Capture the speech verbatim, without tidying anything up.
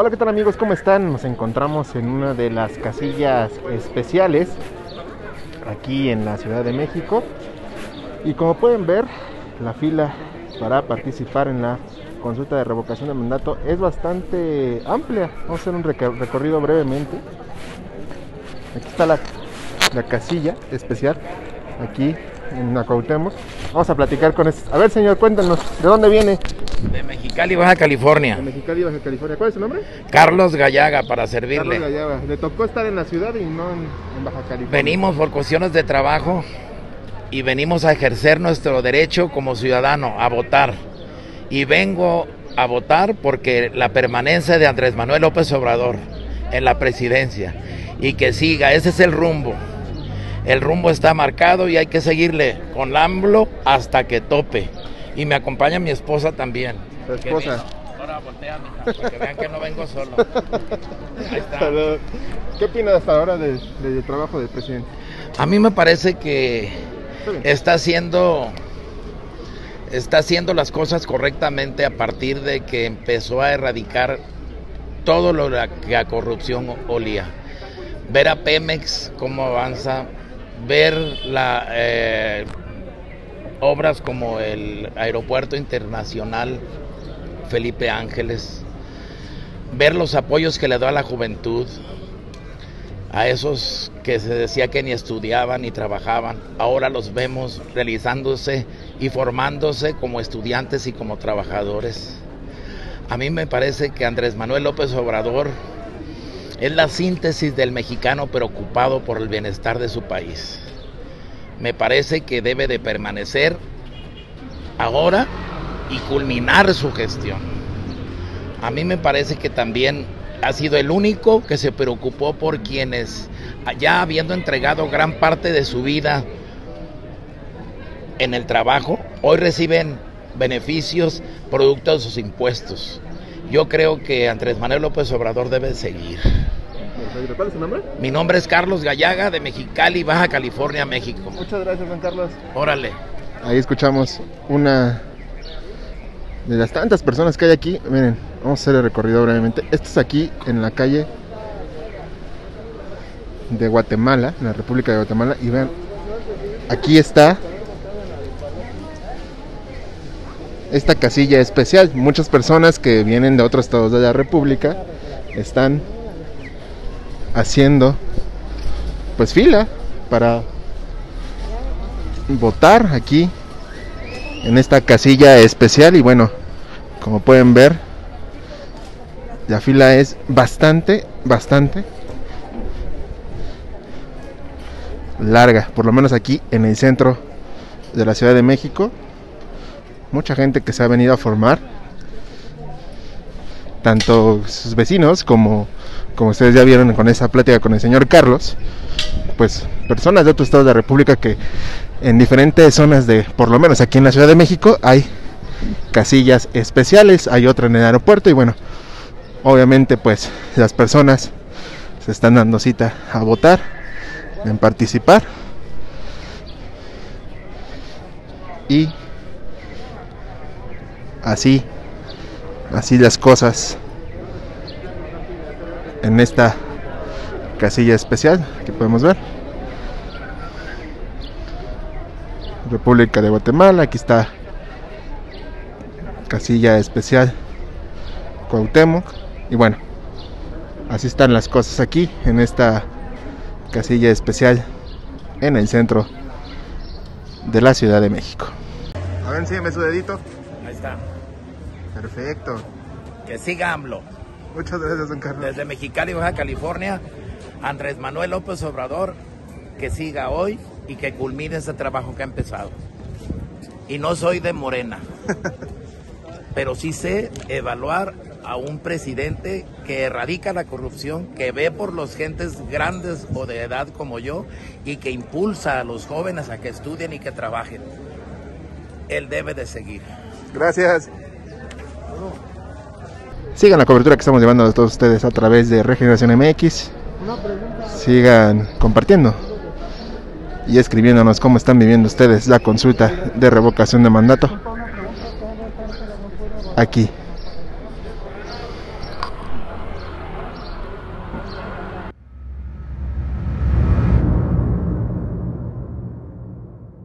Hola, ¿qué tal amigos? ¿Cómo están? Nos encontramos en una de las casillas especiales aquí en la Ciudad de México. Y como pueden ver, la fila para participar en la consulta de revocación de mandato es bastante amplia. Vamos a hacer un recorrido brevemente. Aquí está la, la casilla especial, aquí en la Cuauhtémoc. Vamos a platicar con este. A ver, señor, cuéntanos, ¿de dónde viene? De Mexicali, Baja California. De Mexicali, Baja California. ¿Cuál es su nombre? Carlos Gallaga, para servirle. Carlos Gallaga. Le tocó estar en la ciudad y no en, en Baja California. Venimos por cuestiones de trabajo y venimos a ejercer nuestro derecho como ciudadano a votar. Y vengo a votar porque la permanencia de Andrés Manuel López Obrador en la presidencia y que siga, ese es el rumbo. El rumbo está marcado y hay que seguirle con AMLO hasta que tope. Y me acompaña mi esposa también. ¿Tu esposa? Ahora voltea, mija, para que vean que no vengo solo. Ahí está. ¿Qué opinas hasta ahora del de, de trabajo del presidente? A mí me parece que está haciendo, está haciendo las cosas correctamente a partir de que empezó a erradicar todo lo que a corrupción olía. Ver a Pemex cómo avanza, ver la... Eh, obras como el Aeropuerto Internacional Felipe Ángeles, ver los apoyos que le da a la juventud, a esos que se decía que ni estudiaban ni trabajaban, ahora los vemos realizándose y formándose como estudiantes y como trabajadores. A mí me parece que Andrés Manuel López Obrador es la síntesis del mexicano preocupado por el bienestar de su país. Me parece que debe de permanecer ahora y culminar su gestión. A mí me parece que también ha sido el único que se preocupó por quienes, ya habiendo entregado gran parte de su vida en el trabajo, hoy reciben beneficios producto de sus impuestos. Yo creo que Andrés Manuel López Obrador debe seguir. ¿Cuál es su nombre? Mi nombre es Carlos Gallaga, de Mexicali, Baja California, México. Muchas gracias, Juan Carlos. Órale. Ahí escuchamos una de las tantas personas que hay aquí. Miren, vamos a hacer el recorrido brevemente. Esto es aquí en la calle de Guatemala, en la República de Guatemala. Y vean, aquí está esta casilla especial. Muchas personas que vienen de otros estados de la República están haciendo pues fila para votar aquí en esta casilla especial. Y bueno, como pueden ver, la fila es bastante bastante larga, por lo menos aquí en el centro de la Ciudad de México. Mucha gente que se ha venido a formar, tanto sus vecinos como como ustedes ya vieron con esa plática con el señor Carlos, pues personas de otros estados de la República, que en diferentes zonas de, por lo menos aquí en la Ciudad de México, hay casillas especiales, hay otra en el aeropuerto. Y bueno, obviamente pues las personas se están dando cita a votar, en participar, y así, así las cosas en esta casilla especial que podemos ver. República de Guatemala, aquí está casilla especial Cuauhtémoc. Y bueno, así están las cosas aquí en esta casilla especial en el centro de la Ciudad de México. A ver, enséñame su dedito. Ahí está. Perfecto. Que siga AMLO. Muchas gracias, don Carlos. Desde Mexicali, Baja California, Andrés Manuel López Obrador, que siga hoy y que culmine ese trabajo que ha empezado. Y no soy de Morena, pero sí sé evaluar a un presidente que erradica la corrupción, que ve por los gentes grandes o de edad como yo, y que impulsa a los jóvenes a que estudien y que trabajen. Él debe de seguir. Gracias. Sigan la cobertura que estamos llevando a todos ustedes a través de Regeneración M X. Sigan compartiendo y escribiéndonos cómo están viviendo ustedes la consulta de revocación de mandato aquí